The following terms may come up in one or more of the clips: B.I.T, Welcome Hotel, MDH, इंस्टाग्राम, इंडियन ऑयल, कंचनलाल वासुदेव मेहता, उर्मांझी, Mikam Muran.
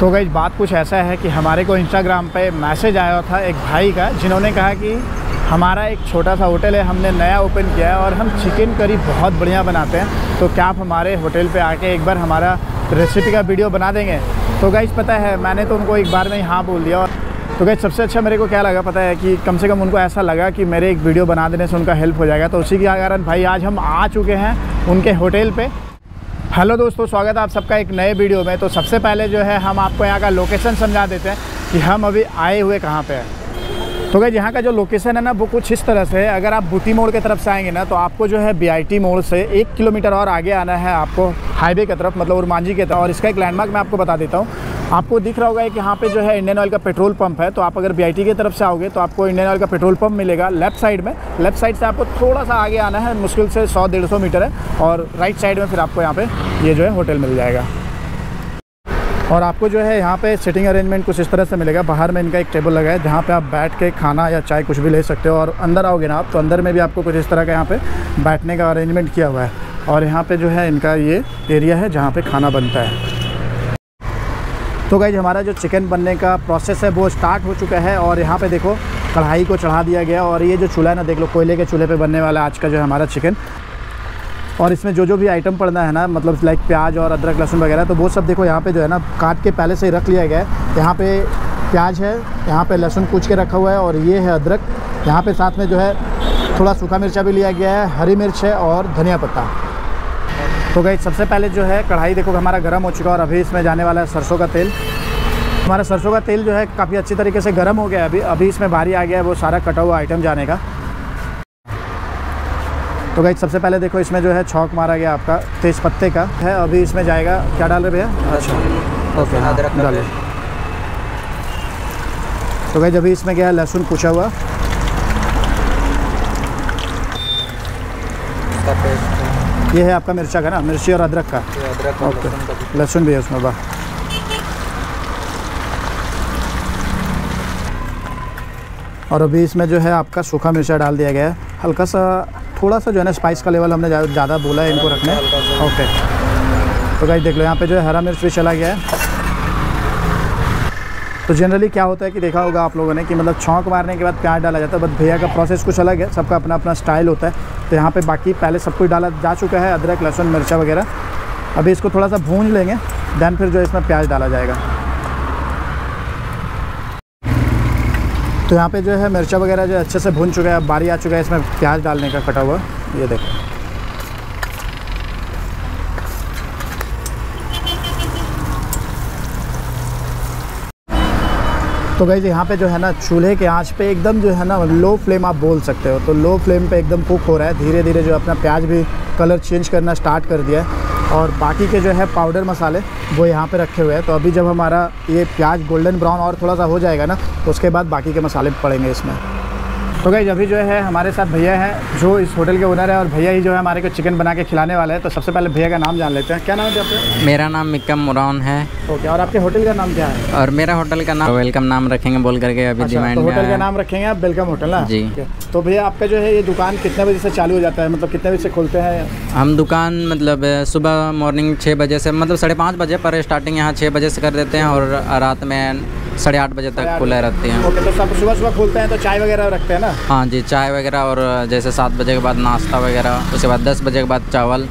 तो गाइस बात कुछ ऐसा है कि हमारे को इंस्टाग्राम पे मैसेज आया था एक भाई का, जिन्होंने कहा कि हमारा एक छोटा सा होटल है, हमने नया ओपन किया है और हम चिकन करी बहुत बढ़िया बनाते हैं, तो क्या आप हमारे होटल पे आके एक बार हमारा रेसिपी का वीडियो बना देंगे। तो गाइस पता है मैंने तो उनको एक बार में हाँ बोल दिया। तो गाइस सबसे अच्छा मेरे को क्या लगा पता है कि कम से कम उनको ऐसा लगा कि मेरे एक वीडियो बना देने से उनका हेल्प हो जाएगा, तो उसी के कारण भाई आज हम आ चुके हैं उनके होटल पे। हेलो दोस्तों, स्वागत है आप सबका एक नए वीडियो में। तो सबसे पहले जो है हम आपको यहाँ का लोकेशन समझा देते हैं कि हम अभी आए हुए कहाँ पे हैं। तो गाइस यहाँ का जो लोकेशन है ना वो कुछ इस तरह से है। अगर आप बूटी मोड़ की तरफ से आएंगे ना तो आपको जो है B.I.T मोड़ से 1 किलोमीटर और आगे आना है आपको हाईवे की तरफ, मतलब उर्मांझी की तरफ। और इसका एक लैंडमार्क मैं आपको बता देता हूँ, आपको दिख रहा होगा कि यहाँ पे जो है इंडियन ऑयल का पेट्रोल पंप है। तो आप अगर B.I.T की तरफ से आओगे तो आपको इंडियन ऑयल का पेट्रोल पंप मिलेगा लेफ़्ट साइड में। लेफ़्ट साइड से आपको थोड़ा सा आगे आना है, मुश्किल से 100-150 मीटर है, और राइट साइड में फिर आपको यहाँ पे ये जो है होटल मिल जाएगा। और आपको जो है यहाँ पे सिटिंग अरेंजमेंट कुछ इस तरह से मिलेगा। बाहर में इनका एक टेबल लगा है जहाँ पे आप बैठ के खाना या चाय कुछ भी ले सकते हो, और अंदर आओगे ना आप तो अंदर में भी आपको कुछ इस तरह का यहाँ पे बैठने का अरेंजमेंट किया हुआ है। और यहाँ पे जो है इनका ये एरिया है जहाँ पे खाना बनता है। तो गाइस हमारा जो चिकन बनने का प्रोसेस है वो स्टार्ट हो चुका है, और यहाँ पे देखो कढ़ाई को चढ़ा दिया गया, और ये जो चूल्हा है ना देख लो, कोयले के चूल्हे पे बनने वाला आज का जो है हमारा चिकन। और इसमें जो जो भी आइटम पड़ना है ना, मतलब लाइक प्याज और अदरक लहसुन वगैरह, तो वो सब देखो यहाँ पे जो है ना काट के पहले से ही रख लिया गया है। यहाँ पे प्याज है, यहाँ पे लहसुन कूच के रखा हुआ है, और ये है अदरक। यहाँ पे साथ में जो है थोड़ा सूखा मिर्चा भी लिया गया है, हरी मिर्च है और धनिया पत्ता। तो गाइस सबसे पहले जो है कढ़ाई देखो हमारा गर्म हो चुका है, और अभी इसमें जाने वाला है सरसों का तेल। हमारा सरसों का तेल जो है काफ़ी अच्छी तरीके से गर्म हो गया है। अभी इसमें बारी आ गया है वो सारा कटा हुआ आइटम जाने का। तो गाइस सबसे पहले देखो इसमें जो है छौंक मारा गया आपका तेज पत्ते का है। अभी इसमें जाएगा, क्या डाल रहे भैया? अच्छा ओके, अदरक डाले। तो गाइस अभी इसमें गया है लहसुन कूचा हुआ, ये है आपका मिर्चा का ना, मिर्ची और अदरक का, ओके लहसुन भी है उसमें। वाह, और अभी इसमें जो है आपका सूखा मिर्चा डाल दिया गया है। हल्का सा थोड़ा सा जो है ना स्पाइस का लेवल हमने ज़्यादा बोला है इनको रखने, ओके। तो गाइस देख लो यहाँ पे जो है हरा मिर्च भी चला गया है। तो जनरली क्या होता है कि देखा होगा आप लोगों ने कि मतलब छौंक मारने के बाद प्याज डाला जाता है, बट भैया का प्रोसेस कुछ अलग है, सबका अपना अपना स्टाइल होता है। तो यहाँ पे बाकी पहले सब कुछ डाला जा चुका है, अदरक लहसुन मिर्चा वगैरह। अभी इसको थोड़ा सा भून लेंगे, दैन फिर जो है इसमें प्याज डाला जाएगा। तो यहाँ पर जो है मिर्चा वगैरह जो अच्छे से भून चुका है। अब बारी आ चुका है इसमें प्याज डालने का कटा हुआ, ये देखो। तो गाइस यहाँ पे जो है ना चूल्हे के आंच पे एकदम जो है ना लो फ्लेम आप बोल सकते हो, तो लो फ्लेम पे एकदम कुक हो रहा है। धीरे धीरे जो अपना प्याज भी कलर चेंज करना स्टार्ट कर दिया है, और बाकी के जो है पाउडर मसाले वो यहाँ पे रखे हुए हैं। तो अभी जब हमारा ये प्याज गोल्डन ब्राउन और थोड़ा सा हो जाएगा ना उसके बाद बाकी के मसाले पड़ेंगे इसमें। तो गाइस अभी जो है हमारे साथ भैया हैं जो इस होटल के ओनर है, और भैया ही जो है हमारे को चिकन बना के खिलाने वाले हैं। तो सबसे पहले भैया का नाम जान लेते हैं। क्या नाम है आपका? मेरा नाम मिकम मुरान है। ओके, और आपके होटल का नाम क्या है? और मेरा होटल का नाम वेलकम नाम रखेंगे बोल करके अभी डिमांड में। तो होटल का नाम रखेंगे आप वेलकम होटल ना जी। तो भैया आपका जो है ये दुकान कितने बजे से चालू हो जाता है, मतलब कितने बजे से खोलते हैं? हम दुकान मतलब सुबह मॉर्निंग 6 बजे से, मतलब 5:30 बजे पर स्टार्टिंग यहाँ 6 बजे से कर देते हैं, और रात में 8:30 बजे तक खुला रहते हैं। ओके, तो सब सुबह सुबह खोलते हैं, तो चाय वगैरह रखते हैं ना? हाँ जी, चाय वगैरह, और जैसे 7 बजे के बाद नाश्ता वगैरह, उसके बाद 10 बजे के बाद चावल,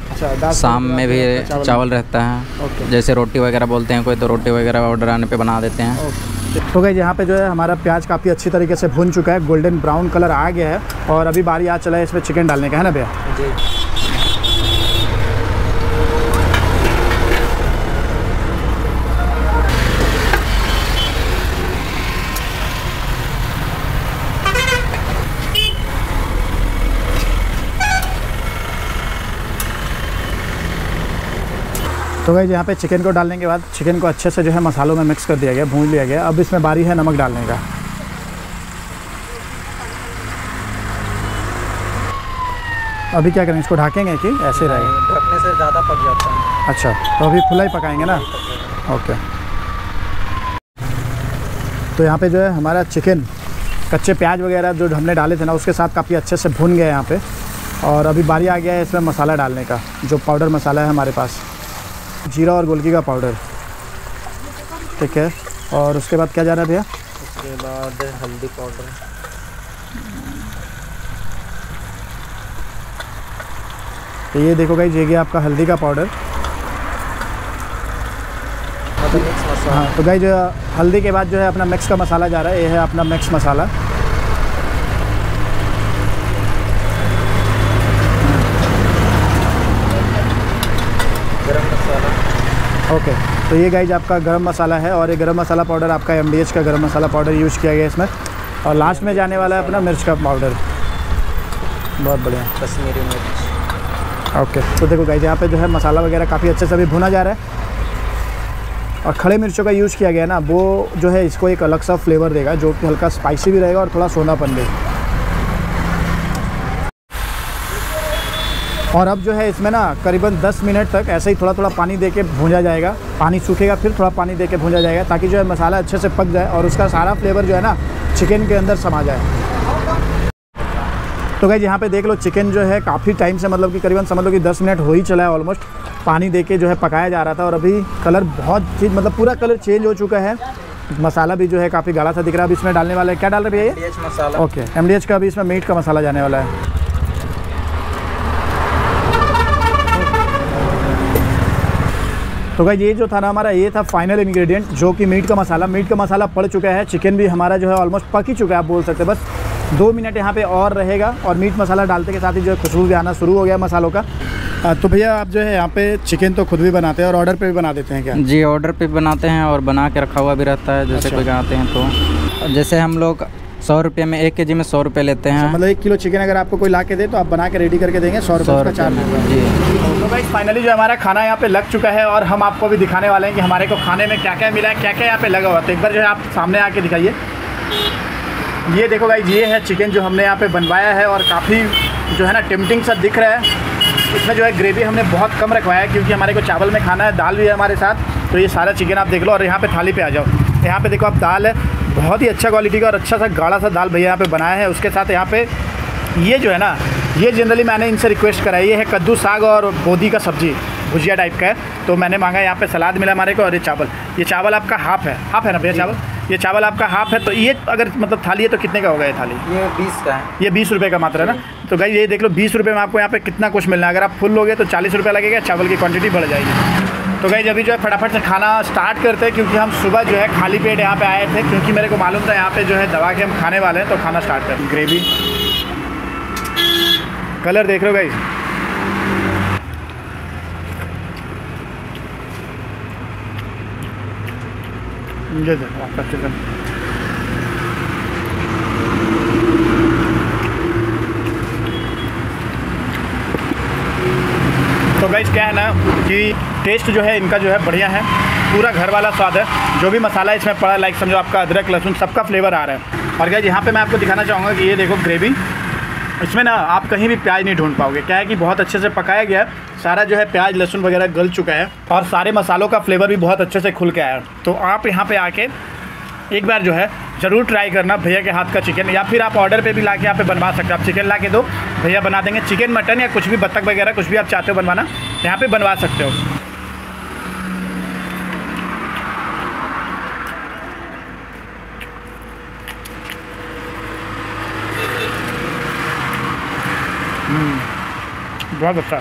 शाम में भी चावल रहता है, जैसे रोटी वगैरह बोलते हैं कोई, तो रोटी वगैरह ऑर्डर आने पे बना देते हैं। तो गाइस यहाँ पे जो है हमारा प्याज काफ़ी अच्छी तरीके से भुन चुका है, गोल्डन ब्राउन कलर आ गया है, और अभी बारी आ चला है इसमें चिकन डालने का, है ना भैया? तो गाइस यहाँ पे चिकन को डालने के बाद चिकन को अच्छे से जो है मसालों में मिक्स कर दिया गया, भून लिया गया। अब इसमें बारी है नमक डालने का। अभी क्या करेंगे, इसको ढकेंगे कि ऐसे रहेगा? ढकने से ज़्यादा पक जाता है। अच्छा, तो अभी खुला ही पकाएंगे ना? ओके। तो यहाँ पे जो है हमारा चिकन कच्चे प्याज वगैरह जो हमने डाले थे ना उसके साथ काफ़ी अच्छे से भून गए यहाँ पे, और अभी बारी आ गया है इसमें मसाला डालने का। जो पाउडर मसाला है हमारे पास जीरा और गोलकी का पाउडर, ठीक है, और उसके बाद क्या जाना है भैया? उसके बाद हल्दी पाउडर, तो ये देखो गाइस ये गया आपका हल्दी का पाउडर। हाँ, तो गाइस हल्दी के बाद जो है अपना मिक्स का मसाला जा रहा है, ये है अपना मिक्स मसाला। गरम मसाला, ओके, तो ये गाइस आपका गरम मसाला है, और ये गरम मसाला पाउडर आपका MDH का गरम मसाला पाउडर यूज़ किया गया इसमें, और लास्ट में जाने वाला है अपना मिर्च का पाउडर। बहुत बढ़िया, कश्मीरी मिर्च। ओके, तो देखो गाइस यहाँ पे जो है मसाला वगैरह काफ़ी अच्छे से अभी भुना जा रहा है, और खड़े मिर्चों का यूज़ किया गया ना, वो जो है इसको एक अलग सा फ्लेवर देगा, जो कि हल्का स्पाइसी भी रहेगा और थोड़ा सोनापन भी। और अब जो है इसमें ना करीबन 10 मिनट तक ऐसे ही थोड़ा थोड़ा पानी देके भूंजा जाएगा, पानी सूखेगा फिर थोड़ा पानी देके भूंजा जाएगा, ताकि जो है मसाला अच्छे से पक जाए और उसका सारा फ्लेवर जो है ना चिकन के अंदर समा जाए। तो गाइस यहाँ पे देख लो चिकन जो है काफ़ी टाइम से, मतलब कि करीबन समझ लो कि 10 मिनट हो ही चला है ऑलमोस्ट, पानी दे के जो है पकाया जा रहा था, और अभी कलर बहुत चीज मतलब पूरा कलर चेंज हो चुका है, मसाला भी जो है काफ़ी गाढ़ा सा दिख रहा है। अब इसमें डालने वाला है, क्या डाल रहे भैया? मसाला, ओके, MDH का, अभी इसमें मीट का मसाला जाने वाला है। तो गाइस ये जो था ना हमारा, ये था फाइनल इंग्रेडिएंट जो कि मीट का मसाला। मीट का मसाला पड़ चुका है, चिकन भी हमारा जो है ऑलमोस्ट पक ही चुका है आप बोल सकते हैं, बस 2 मिनट यहाँ पे और रहेगा, और मीट मसाला डालते के साथ ही जो है खुशबू भी आना शुरू हो गया मसालों का। तो भैया आप जो है यहाँ पे चिकन तो खुद भी बनाते हैं और ऑर्डर पर भी बना देते हैं क्या? जी, ऑर्डर पर बनाते हैं और बना के रखा हुआ भी रहता है, जैसे कोई आते हैं तो, जैसे हम लोग 100 रुपये में 1 केजी में 100 रुपये लेते हैं। मतलब 1 किलो चिकन अगर आपको कोई ला के दे तो आप बना के रेडी करके देंगे, 100 रुपये का चार्ज होगा। जी, तो भाई फाइनली जो हमारा खाना यहाँ पे लग चुका है, और हम आपको भी दिखाने वाले हैं कि हमारे को खाने में क्या क्या मिला है, क्या क्या यहाँ पे लगा हुआ था। एक बार जो है आप सामने आके दिखाइए। ये देखो भाई ये है चिकन जो हमने यहाँ पे बनवाया है, और काफ़ी जो है ना टेम्पटिंग सा दिख रहा है। इसमें जो है ग्रेवी हमने बहुत कम रखवाया है, क्योंकि हमारे को चावल में खाना है, दाल भी है हमारे साथ। तो ये सारा चिकन आप देख लो, और यहाँ पे थाली पे आ जाओ। यहाँ पे देखो आप, दाल है बहुत ही अच्छा क्वालिटी का और अच्छा सा गाढ़ा सा दाल भैया यहाँ पे बनाया है। उसके साथ यहाँ पे ये जो है ना, ये जनरली मैंने इनसे रिक्वेस्ट करा है, ये है कद्दू साग और बोदी का सब्जी, भुजिया टाइप का है। तो मैंने मांगा, यहाँ पे सलाद मिला हमारे को, और ये चावल, आपका हाफ है ना भैया चावल, ये चावल आपका हाफ है। तो ये अगर मतलब थाली है तो कितने का होगा ये थाली? ये 20 का है, ये 20 रुपये का मात्र है ना। तो गाइस ये देख लो, 20 रुपये में आपको यहाँ पे कितना कुछ मिलना है। अगर आप फुल लोगे तो 40 रुपये लगेगा, चावल की क्वान्टिटी बढ़ जाएगी। तो गाइस अभी जो है फटाफट से खाना स्टार्ट करते हैं, क्योंकि हम सुबह जो है खाली पेट यहाँ पे आए थे, क्योंकि मेरे को मालूम था यहाँ पे जो है दवा के हम खाने वाले हैं। तो खाना स्टार्ट करते हैं। ग्रेवी कलर देख रहे हो गाइस, ये देखो आपका चिकन। तो गाइस क्या है ना कि टेस्ट जो है इनका जो है बढ़िया है, पूरा घर वाला स्वाद है। जो भी मसाला इसमें पड़ा, लाइक समझो आपका अदरक लहसुन, सबका फ्लेवर आ रहा है। और गाइस यहाँ पे मैं आपको दिखाना चाहूँगा कि ये देखो ग्रेवी, इसमें ना आप कहीं भी प्याज नहीं ढूंढ पाओगे। क्या है कि बहुत अच्छे से पकाया गया है, सारा जो है प्याज लहसुन वगैरह गल चुका है, और सारे मसालों का फ्लेवर भी बहुत अच्छे से खुल के आया। तो आप यहाँ पर आके एक बार जो है ज़रूर ट्राई करना भैया के हाथ का चिकन, या फिर आप ऑर्डर पे भी लाके यहाँ पे बनवा सकते हो। आप चिकन लाके दो, भैया बना देंगे। चिकन मटन या कुछ भी, बत्तख वगैरह कुछ भी आप चाहते हो बनवाना, यहाँ पे बनवा सकते हो। बहुत अच्छा।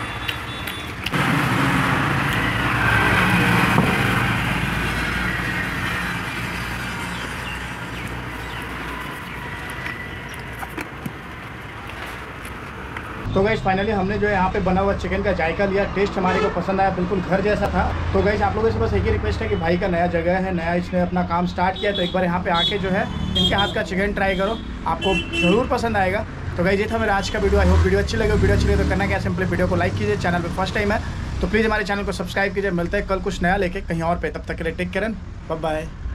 तो गाइस फाइनली हमने जो है यहाँ पे बना हुआ चिकन का जायका लिया, टेस्ट हमारे को पसंद आया, बिल्कुल घर जैसा था। तो गाइस आप लोगों से बस एक ही रिक्वेस्ट है कि भाई का नया जगह है, नया इसने अपना काम स्टार्ट किया, तो एक बार यहाँ पे आके जो है इनके हाथ का चिकन ट्राई करो, आपको ज़रूर पसंद आएगा। तो गाइस ये था मेरा आज का वीडियो, आई होप वीडियो अच्छी लगे। वीडियो अच्छी लगे तो करना क्या, सिंपली वीडियो को लाइक कीजिए, चैनल पर फर्स्ट टाइम है तो प्लीज़ हमारे चैनल को सब्सक्राइब कीजिए। मिलते हैं कल कुछ नया लेके कहीं और पे, तब तक के लिए टेक केयर, बाय बाय।